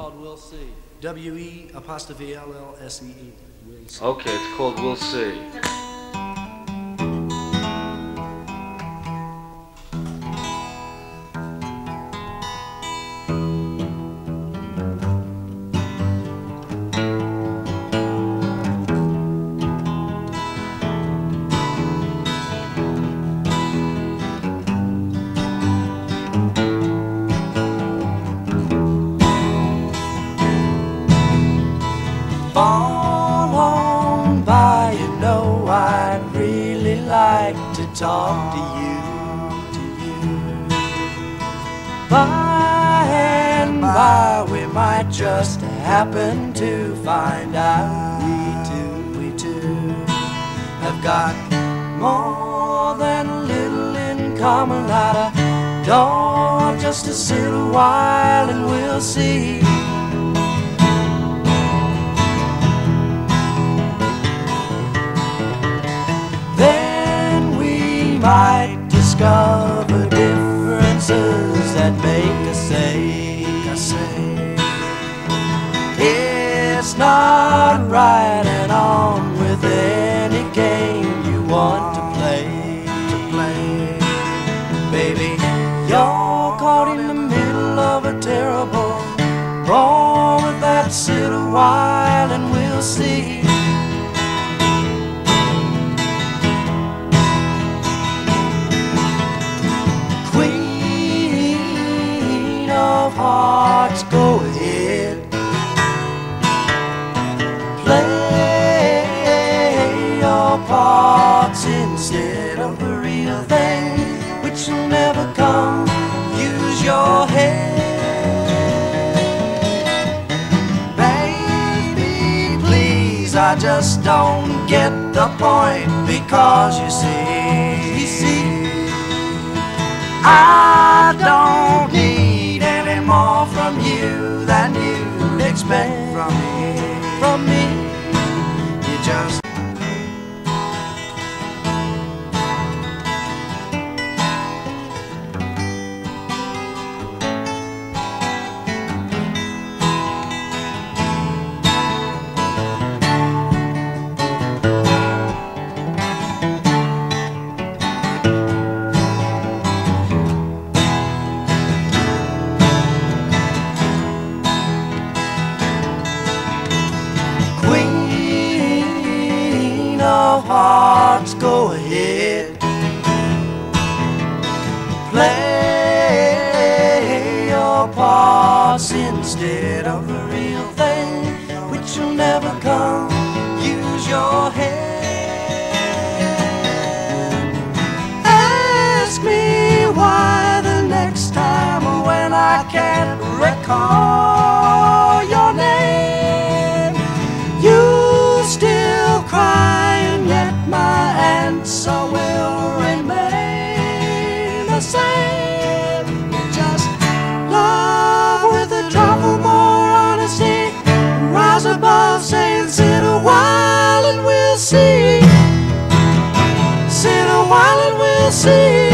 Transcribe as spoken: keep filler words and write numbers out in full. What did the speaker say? called We'll See. W E apostrophe L L S E E. We'll See. Okay, it's called We'll See. Fall on by, you know I'd really like to talk to you, to you. By and by we might just happen to find out we two, we two have got more than a little in common. Out a door just to sit a while and we'll see. Might discover differences that make us say, it's not right, and on with any game you want to play, to play. Baby, you're caught in the middle of a terrible brawl with that sit a while and we'll see. Hearts, go ahead, play your parts instead of the real thing, which will never come. Use your head, baby, please. I just don't get the point, because you see, you see, I don't need more from you than you expect from me, from me. You just hearts, go ahead, play your parts instead of the real thing, which will never come. Use your head. Ask me why the next time when I can't recall your name, you still cry. My answer will remain the same. Just love with a trifle more honesty. Rise above saying sit a while and we'll see. Sit a while and we'll see.